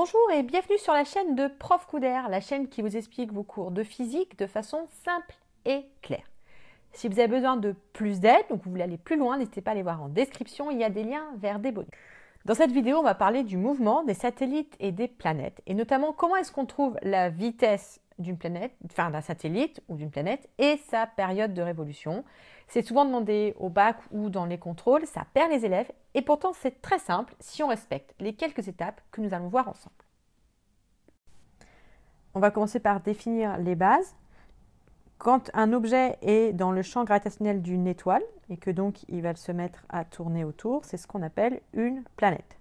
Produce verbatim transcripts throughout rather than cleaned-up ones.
Bonjour et bienvenue sur la chaîne de Prof Coudert, la chaîne qui vous explique vos cours de physique de façon simple et claire. Si vous avez besoin de plus d'aide, donc vous voulez aller plus loin, n'hésitez pas à aller voir en description, il y a des liens vers des bonus. Dans cette vidéo, on va parler du mouvement des satellites et des planètes, et notamment comment est-ce qu'on trouve la vitesse d'une planète, enfin d'un satellite ou d'une planète, et sa période de révolution. C'est souvent demandé au bac ou dans les contrôles, ça perd les élèves, et pourtant c'est très simple si on respecte les quelques étapes que nous allons voir ensemble. On va commencer par définir les bases. Quand un objet est dans le champ gravitationnel d'une étoile, et que donc il va se mettre à tourner autour, c'est ce qu'on appelle une planète.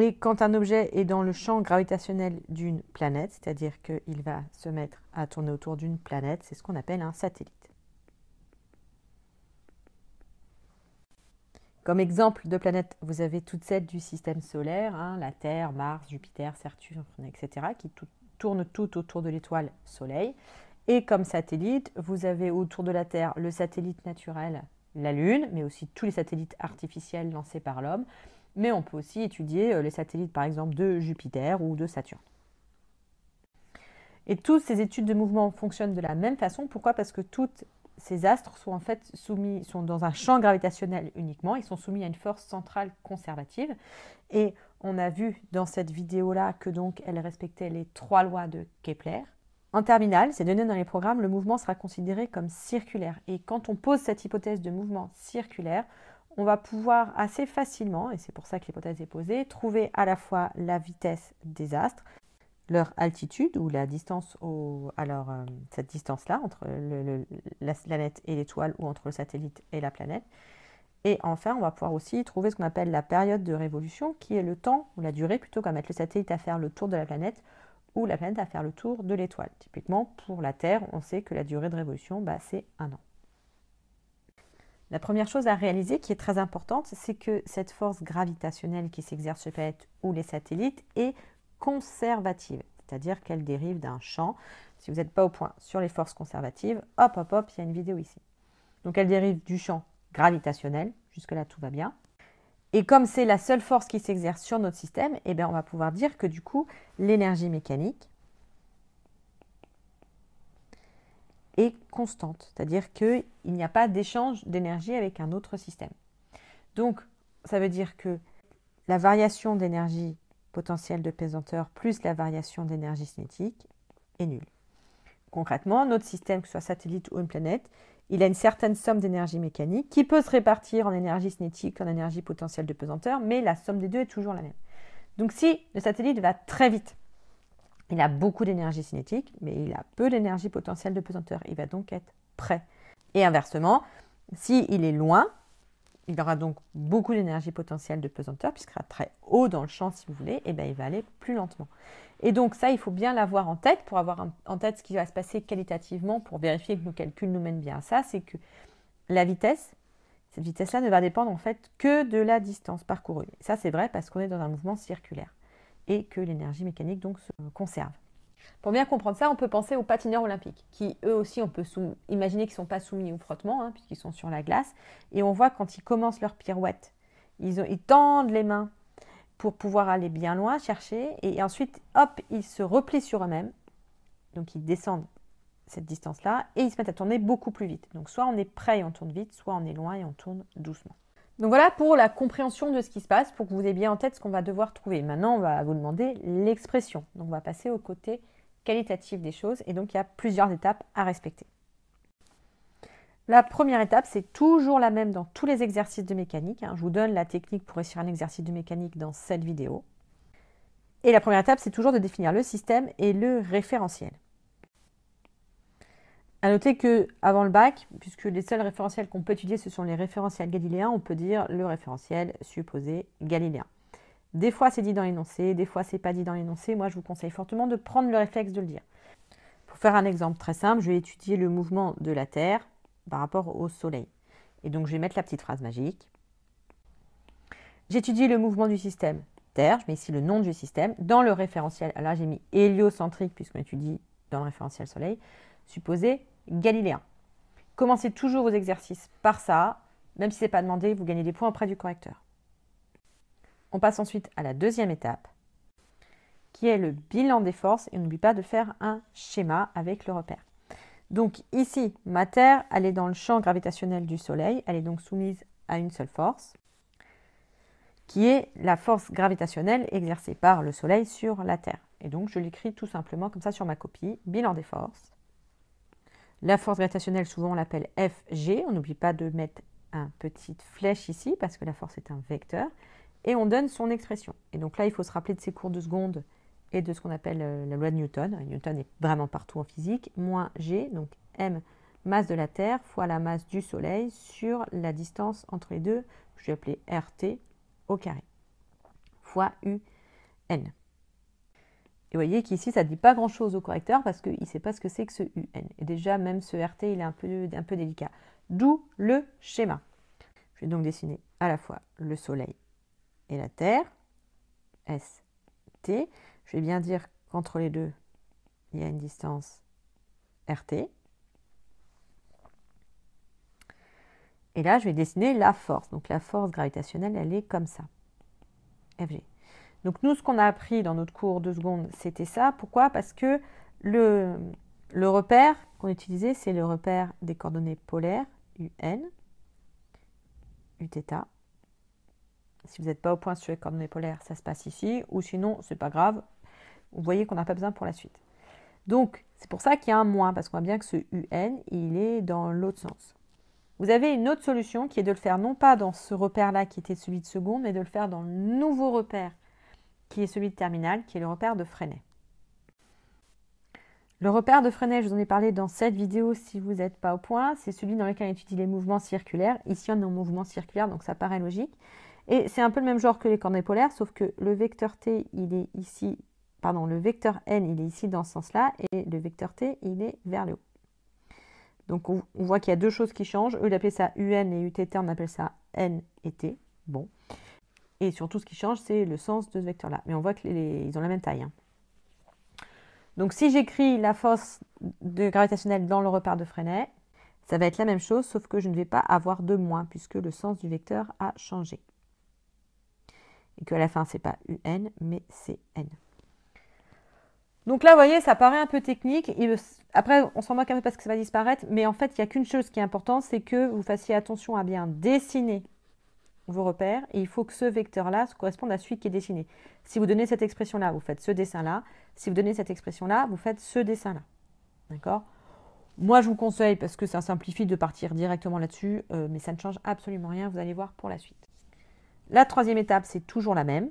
Et quand un objet est dans le champ gravitationnel d'une planète, c'est-à-dire qu'il va se mettre à tourner autour d'une planète, c'est ce qu'on appelle un satellite. Comme exemple de planète, vous avez toutes celles du système solaire, hein, la Terre, Mars, Jupiter, Saturne, et cetera, qui tout, tournent toutes autour de l'étoile Soleil. Et comme satellite, vous avez autour de la Terre le satellite naturel, la Lune, mais aussi tous les satellites artificiels lancés par l'homme. Mais on peut aussi étudier les satellites, par exemple, de Jupiter ou de Saturne. Et toutes ces études de mouvement fonctionnent de la même façon. Pourquoi? Parce que toutes ces astres sont en fait soumis, sont dans un champ gravitationnel uniquement. Ils sont soumis à une force centrale conservative. Et on a vu dans cette vidéo-là que donc elle respectait les trois lois de Kepler. En terminale, c'est donné dans les programmes, le mouvement sera considéré comme circulaire. Et quand on pose cette hypothèse de mouvement circulaire, on va pouvoir assez facilement, et c'est pour ça que l'hypothèse est posée, trouver à la fois la vitesse des astres, leur altitude ou la distance, au, alors euh, cette distance-là entre le, le, la planète et l'étoile ou entre le satellite et la planète. Et enfin, on va pouvoir aussi trouver ce qu'on appelle la période de révolution, qui est le temps ou la durée plutôt qu'à mettre le satellite à faire le tour de la planète ou la planète à faire le tour de l'étoile. Typiquement, pour la Terre, on sait que la durée de révolution, bah, c'est un an. La première chose à réaliser qui est très importante, c'est que cette force gravitationnelle qui s'exerce sur les planètes ou les satellites est conservative, c'est-à-dire qu'elle dérive d'un champ. Si vous n'êtes pas au point sur les forces conservatives, hop, hop, hop, il y a une vidéo ici. Donc elle dérive du champ gravitationnel, jusque-là tout va bien. Et comme c'est la seule force qui s'exerce sur notre système, eh bien, on va pouvoir dire que du coup, l'énergie mécanique est constante, c'est-à-dire qu'il n'y a pas d'échange d'énergie avec un autre système. Donc, ça veut dire que la variation d'énergie potentielle de pesanteur plus la variation d'énergie cinétique est nulle. Concrètement, notre système, que ce soit satellite ou une planète, il a une certaine somme d'énergie mécanique qui peut se répartir en énergie cinétique, en énergie potentielle de pesanteur, mais la somme des deux est toujours la même. Donc, si le satellite va très vite, il a beaucoup d'énergie cinétique, mais il a peu d'énergie potentielle de pesanteur. Il va donc être prêt. Et inversement, s'il est loin, il aura donc beaucoup d'énergie potentielle de pesanteur, puisqu'il sera très haut dans le champ, si vous voulez, et bien il va aller plus lentement. Et donc ça, il faut bien l'avoir en tête, pour avoir en tête ce qui va se passer qualitativement, pour vérifier que nos calculs nous mènent bien à ça, c'est que la vitesse, cette vitesse-là ne va dépendre en fait que de la distance parcourue. Et ça, c'est vrai parce qu'on est dans un mouvement circulaire, et que l'énergie mécanique donc se conserve. Pour bien comprendre ça, on peut penser aux patineurs olympiques, qui eux aussi, on peut imaginer qu'ils ne sont pas soumis au frottement, hein, puisqu'ils sont sur la glace, et on voit quand ils commencent leur pirouette, ils, ont, ils tendent les mains pour pouvoir aller bien loin, chercher, et ensuite, hop, ils se replient sur eux-mêmes, donc ils descendent cette distance-là, et ils se mettent à tourner beaucoup plus vite. Donc soit on est prêt et on tourne vite, soit on est loin et on tourne doucement. Donc voilà pour la compréhension de ce qui se passe, pour que vous ayez bien en tête ce qu'on va devoir trouver. Maintenant, on va vous demander l'expression. Donc on va passer au côté qualitatif des choses, et donc il y a plusieurs étapes à respecter. La première étape, c'est toujours la même dans tous les exercices de mécanique. Je vous donne la technique pour réussir un exercice de mécanique dans cette vidéo. Et la première étape, c'est toujours de définir le système et le référentiel. À noter qu'avant le bac, puisque les seuls référentiels qu'on peut étudier, ce sont les référentiels galiléens, on peut dire le référentiel supposé galiléen. Des fois, c'est dit dans l'énoncé, des fois, c'est pas dit dans l'énoncé. Moi, je vous conseille fortement de prendre le réflexe de le dire. Pour faire un exemple très simple, je vais étudier le mouvement de la Terre par rapport au Soleil. Et donc, je vais mettre la petite phrase magique. J'étudie le mouvement du système Terre, je mets ici le nom du système, dans le référentiel. Alors là, j'ai mis héliocentrique, puisqu'on étudie dans le référentiel Soleil, supposé galiléen. Commencez toujours vos exercices par ça. Même si ce n'est pas demandé, vous gagnez des points auprès du correcteur. On passe ensuite à la deuxième étape, qui est le bilan des forces. Et on n'oublie pas de faire un schéma avec le repère. Donc ici, ma Terre, elle est dans le champ gravitationnel du Soleil. Elle est donc soumise à une seule force, qui est la force gravitationnelle exercée par le Soleil sur la Terre. Et donc, je l'écris tout simplement comme ça sur ma copie. Bilan des forces. La force gravitationnelle, souvent, on l'appelle F G. On n'oublie pas de mettre une petite flèche ici, parce que la force est un vecteur. Et on donne son expression. Et donc là, il faut se rappeler de ces cours de seconde et de ce qu'on appelle la loi de Newton. Newton est vraiment partout en physique. Moins G, donc M, masse de la Terre, fois la masse du Soleil sur la distance entre les deux, que je vais appeler R T au carré, fois U N. Et vous voyez qu'ici, ça ne dit pas grand-chose au correcteur parce qu'il ne sait pas ce que c'est que ce U N. Et déjà, même ce R T, il est un peu, un peu délicat. D'où le schéma. Je vais donc dessiner à la fois le Soleil et la Terre, S, T. Je vais bien dire qu'entre les deux, il y a une distance R T. Et là, je vais dessiner la force. Donc, la force gravitationnelle, elle est comme ça, F G. Donc, nous, ce qu'on a appris dans notre cours de seconde, c'était ça. Pourquoi? Parce que le, le repère qu'on utilisait, c'est le repère des coordonnées polaires, U N, Uθ. Si vous n'êtes pas au point sur les coordonnées polaires, ça se passe ici. Ou sinon, ce n'est pas grave. Vous voyez qu'on n'a pas besoin pour la suite. Donc, c'est pour ça qu'il y a un moins, parce qu'on voit bien que ce U N, il est dans l'autre sens. Vous avez une autre solution qui est de le faire non pas dans ce repère-là qui était celui de seconde, mais de le faire dans le nouveau repère qui est celui de terminale, qui est le repère de Frenet. Le repère de Frenet, je vous en ai parlé dans cette vidéo si vous n'êtes pas au point, c'est celui dans lequel on étudie les mouvements circulaires. Ici, on est en mouvement circulaire, donc ça paraît logique. Et c'est un peu le même genre que les coordonnées polaires, sauf que le vecteur T, il est ici, pardon, le vecteur N, il est ici dans ce sens-là, et le vecteur T, il est vers le haut. Donc, on voit qu'il y a deux choses qui changent. Eux, ils appellent ça U N et U T T, on appelle ça N et T. Bon. Et surtout, ce qui change, c'est le sens de ce vecteur-là. Mais on voit qu'ils ont la même taille. Hein. Donc, si j'écris la force de gravitationnelle dans le repère de Frenet, ça va être la même chose, sauf que je ne vais pas avoir de moins, puisque le sens du vecteur a changé. Et qu'à la fin, ce n'est pas U N, mais c'est N. Donc là, vous voyez, ça paraît un peu technique. Et après, on s'en moque un peu parce que ça va disparaître. Mais en fait, il n'y a qu'une chose qui est importante, c'est que vous fassiez attention à bien dessiner vos repères. Et il faut que ce vecteur-là corresponde à celui qui est dessiné. Si vous donnez cette expression-là, vous faites ce dessin-là. Si vous donnez cette expression-là, vous faites ce dessin-là. D'accord? Moi, je vous conseille, parce que ça simplifie, de partir directement là-dessus. Euh, mais ça ne change absolument rien. Vous allez voir pour la suite. La troisième étape, c'est toujours la même.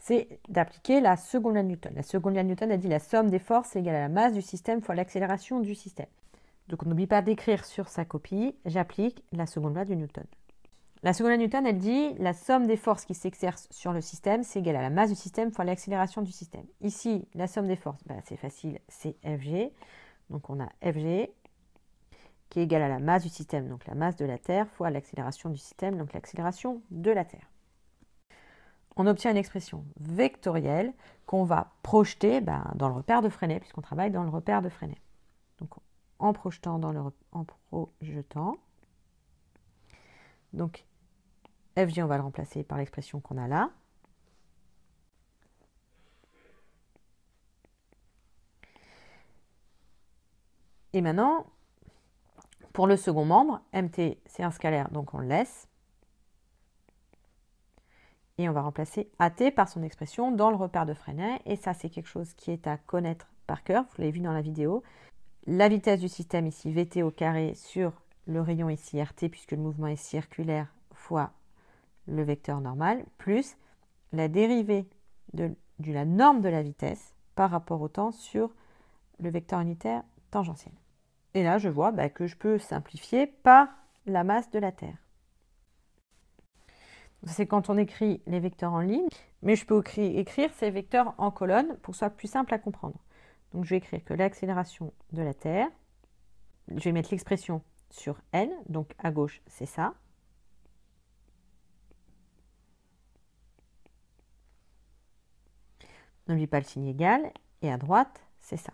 C'est d'appliquer la seconde loi de Newton. La seconde loi de Newton a dit la somme des forces est égale à la masse du système fois l'accélération du système. Donc, on n'oublie pas d'écrire sur sa copie, j'applique la seconde loi de Newton. La seconde loi de Newton, elle dit la somme des forces qui s'exercent sur le système, c'est égale à la masse du système fois l'accélération du système. Ici, la somme des forces, ben, c'est facile, c'est F G. Donc, on a F G qui est égale à la masse du système, donc la masse de la Terre, fois l'accélération du système, donc l'accélération de la Terre. On obtient une expression vectorielle qu'on va projeter ben, dans le repère de Frenet, puisqu'on travaille dans le repère de Frenet. Donc, en projetant dans le en projetant. Donc, F G, on va le remplacer par l'expression qu'on a là. Et maintenant, pour le second membre, M T, c'est un scalaire, donc on le laisse. Et on va remplacer A T par son expression dans le repère de Frenet. Et ça, c'est quelque chose qui est à connaître par cœur. Vous l'avez vu dans la vidéo. La vitesse du système ici, Vt au carré, sur le rayon ici, R T, puisque le mouvement est circulaire, fois le vecteur normal, plus la dérivée de, de la norme de la vitesse par rapport au temps sur le vecteur unitaire tangentiel. Et là, je vois bah, que je peux simplifier par la masse de la Terre. C'est quand on écrit les vecteurs en ligne, mais je peux écrire ces vecteurs en colonne pour que ce soit plus simple à comprendre. Donc, je vais écrire que l'accélération de la Terre, je vais mettre l'expression sur N, donc à gauche, c'est ça. N'oublie pas le signe égal, et à droite, c'est ça.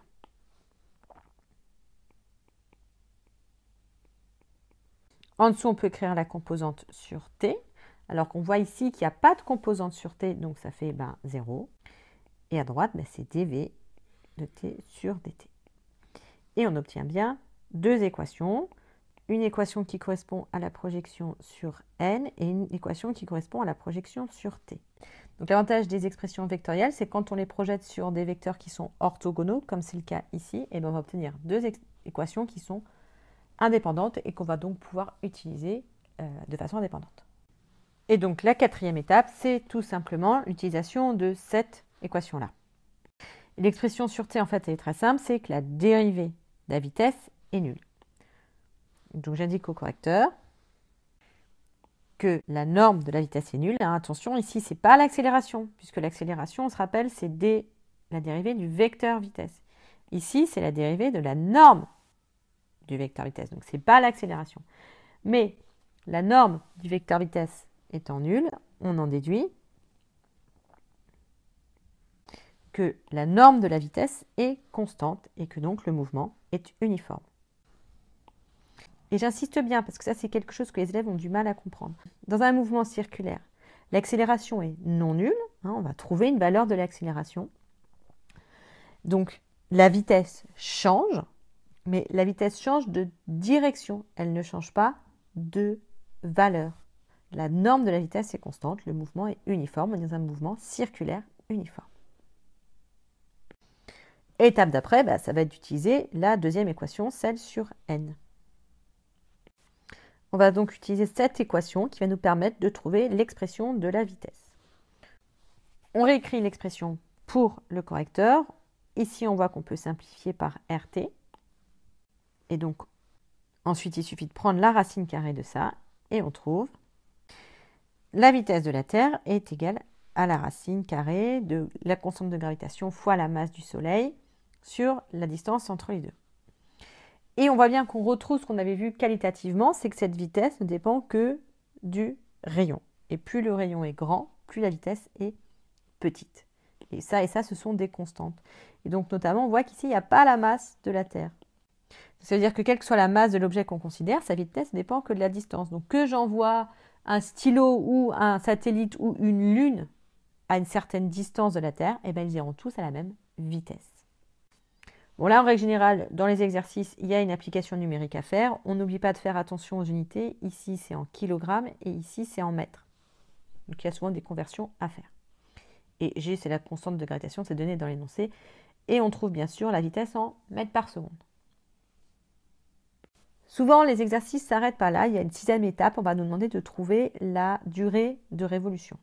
En dessous, on peut écrire la composante sur t. Alors qu'on voit ici qu'il n'y a pas de composante sur t, donc ça fait ben, zéro. Et à droite, ben, c'est dv de t sur dt. Et on obtient bien deux équations. Une équation qui correspond à la projection sur n et une équation qui correspond à la projection sur t. Donc l'avantage des expressions vectorielles, c'est quand on les projette sur des vecteurs qui sont orthogonaux, comme c'est le cas ici, et bien on va obtenir deux équations qui sont indépendantes et qu'on va donc pouvoir utiliser euh, de façon indépendante. Et donc la quatrième étape, c'est tout simplement l'utilisation de cette équation-là. L'expression sur t, en fait, elle est très simple, c'est que la dérivée de la vitesse est nulle. Donc j'indique au correcteur que la norme de la vitesse est nulle. Hein, attention, ici, ce n'est pas l'accélération, puisque l'accélération, on se rappelle, c'est la dérivée du vecteur vitesse. Ici, c'est la dérivée de la norme du vecteur vitesse, donc ce n'est pas l'accélération. Mais la norme du vecteur vitesse étant nulle, on en déduit que la norme de la vitesse est constante et que donc le mouvement est uniforme. Et j'insiste bien parce que ça, c'est quelque chose que les élèves ont du mal à comprendre. Dans un mouvement circulaire, l'accélération est non nulle. Hein, on va trouver une valeur de l'accélération. Donc, la vitesse change, mais la vitesse change de direction. Elle ne change pas de valeur. La norme de la vitesse est constante. Le mouvement est uniforme. On est dans un mouvement circulaire uniforme. Étape d'après, bah, ça va être d'utiliser la deuxième équation, celle sur n. On va donc utiliser cette équation qui va nous permettre de trouver l'expression de la vitesse. On réécrit l'expression pour le correcteur. Ici, on voit qu'on peut simplifier par R T. Et donc, ensuite, il suffit de prendre la racine carrée de ça. Et on trouve la vitesse de la Terre est égale à la racine carrée de la constante de gravitation fois la masse du Soleil sur la distance entre les deux. Et on voit bien qu'on retrouve ce qu'on avait vu qualitativement, c'est que cette vitesse ne dépend que du rayon. Et plus le rayon est grand, plus la vitesse est petite. Et ça et ça, ce sont des constantes. Et donc notamment, on voit qu'ici, il n'y a pas la masse de la Terre. Ça veut dire que quelle que soit la masse de l'objet qu'on considère, sa vitesse ne dépend que de la distance. Donc que j'envoie un stylo ou un satellite ou une lune à une certaine distance de la Terre, eh bien, ils iront tous à la même vitesse. Bon, là, en règle générale, dans les exercices, il y a une application numérique à faire. On n'oublie pas de faire attention aux unités. Ici, c'est en kilogrammes et ici, c'est en mètres. Donc, il y a souvent des conversions à faire. Et G, c'est la constante de gravitation, c'est donné dans l'énoncé. Et on trouve bien sûr la vitesse en mètres par seconde. Souvent, les exercices ne s'arrêtent pas là. Il y a une sixième étape. On va nous demander de trouver la durée de révolution.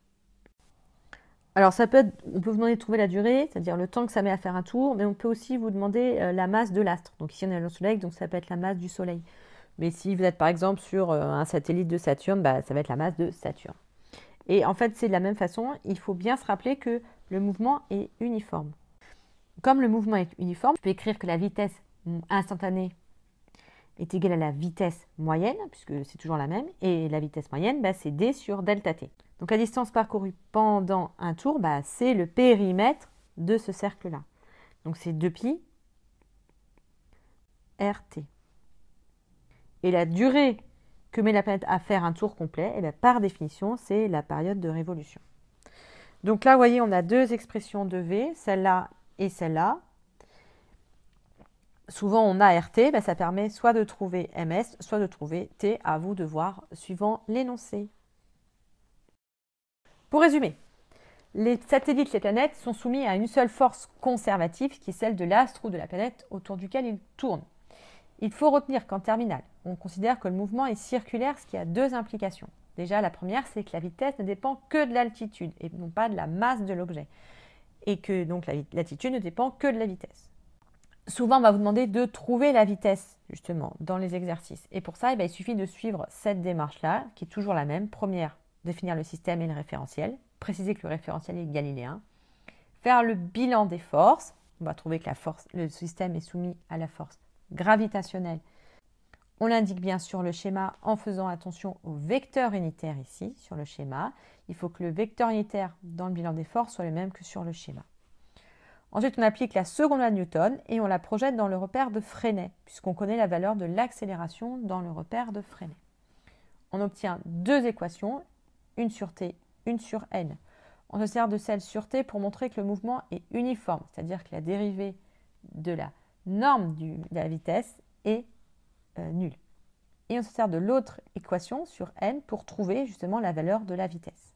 Alors, ça peut être, on peut vous demander de trouver la durée, c'est-à-dire le temps que ça met à faire un tour, mais on peut aussi vous demander euh, la masse de l'astre. Donc ici, on a le Soleil, donc ça peut être la masse du Soleil. Mais si vous êtes par exemple sur euh, un satellite de Saturne, bah, ça va être la masse de Saturne. Et en fait, c'est de la même façon, il faut bien se rappeler que le mouvement est uniforme. Comme le mouvement est uniforme, je peux écrire que la vitesse instantanée est égale à la vitesse moyenne, puisque c'est toujours la même, et la vitesse moyenne, bah, c'est d sur delta t. Donc la distance parcourue pendant un tour, bah, c'est le périmètre de ce cercle-là. Donc c'est deux pi R T. Et la durée que met la planète à faire un tour complet, et bien, par définition, c'est la période de révolution. Donc là, vous voyez, on a deux expressions de V, celle-là et celle-là. Souvent, on a R T, bah, ça permet soit de trouver M S, soit de trouver T, à vous de voir suivant l'énoncé. Pour résumer, les satellites, les planètes sont soumis à une seule force conservative qui est celle de l'astre ou de la planète autour duquel ils tournent. Il faut retenir qu'en terminale, on considère que le mouvement est circulaire, ce qui a deux implications. Déjà, la première, c'est que la vitesse ne dépend que de l'altitude et non pas de la masse de l'objet. Et que donc l'altitude ne dépend que de la vitesse. Souvent, on va vous demander de trouver la vitesse, justement, dans les exercices. Et pour ça, eh bien, il suffit de suivre cette démarche-là, qui est toujours la même, première. Définir le système et le référentiel, préciser que le référentiel est galiléen, faire le bilan des forces, on va trouver que la force, le système est soumis à la force gravitationnelle. On l'indique bien sur le schéma en faisant attention au vecteur unitaire ici, sur le schéma. Il faut que le vecteur unitaire dans le bilan des forces soit le même que sur le schéma. Ensuite, on applique la seconde loi de Newton et on la projette dans le repère de Frenet, puisqu'on connaît la valeur de l'accélération dans le repère de Frenet. on obtient deux équations, une sur T, une sur N. On se sert de celle sur T pour montrer que le mouvement est uniforme, c'est-à-dire que la dérivée de la norme du, de la vitesse est euh, nulle. Et on se sert de l'autre équation sur N pour trouver justement la valeur de la vitesse.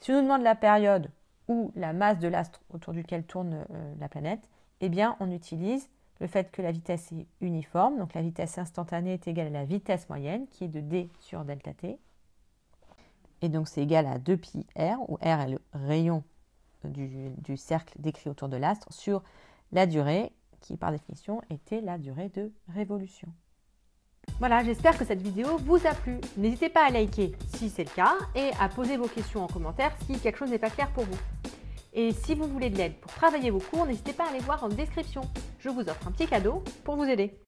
Si on nous demande la période ou la masse de l'astre autour duquel tourne euh, la planète, eh bien on utilise le fait que la vitesse est uniforme, donc la vitesse instantanée est égale à la vitesse moyenne qui est de d sur delta t. Et donc c'est égal à deux pi r, où r est le rayon du, du cercle décrit autour de l'astre, sur la durée qui par définition était la durée de révolution. Voilà, j'espère que cette vidéo vous a plu. N'hésitez pas à liker si c'est le cas et à poser vos questions en commentaire si quelque chose n'est pas clair pour vous. Et si vous voulez de l'aide pour travailler vos cours, n'hésitez pas à aller voir en description. Je vous offre un petit cadeau pour vous aider.